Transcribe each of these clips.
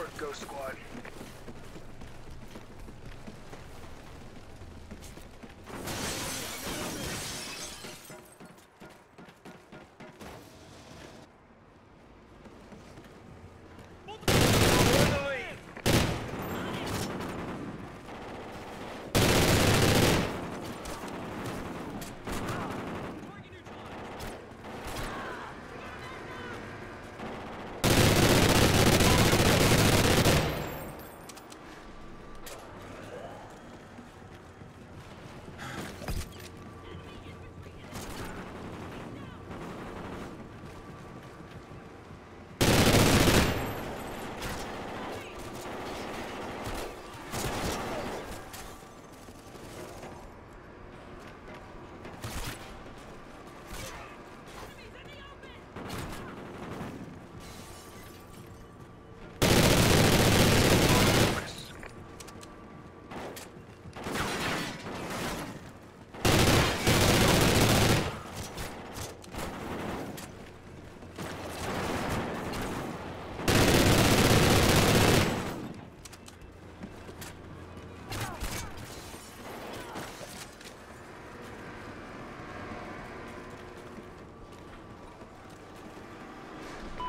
work, Ghost Squad.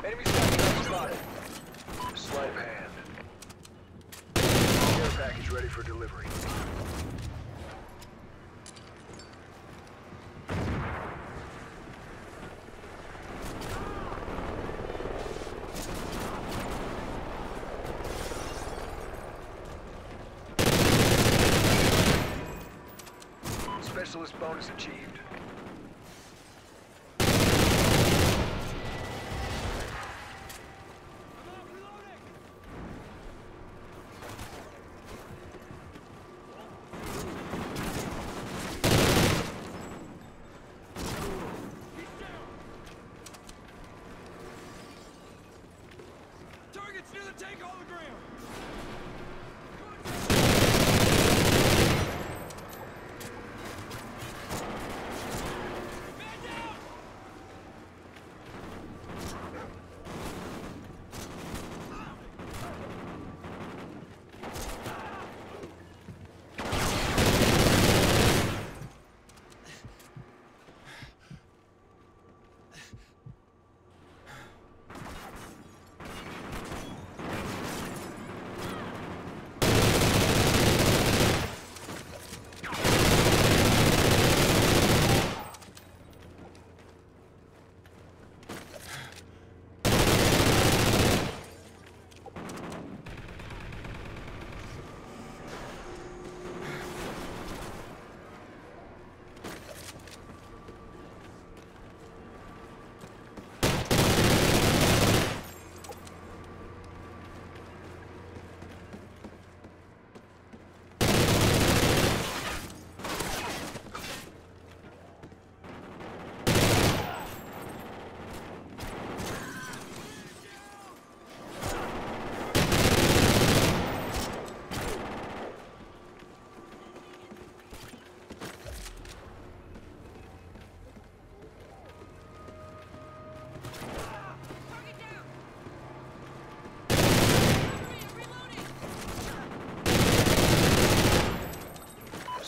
Enemy spotted. Swipe hand. Air package ready for delivery. Specialist bonus achieved. Take all the ground!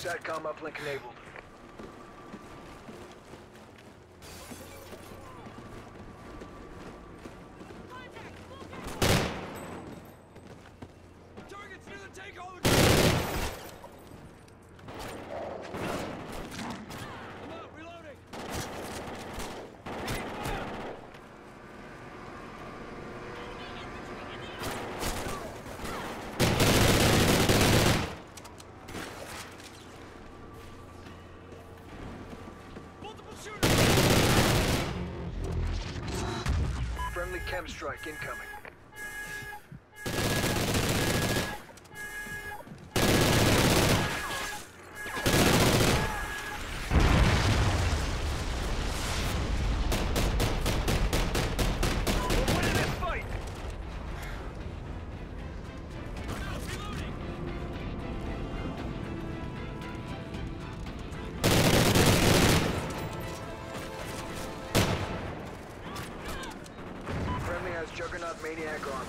SATCOM uplink enabled. Targets near the takeover. Chem strike incoming. Juggernaut maniac on.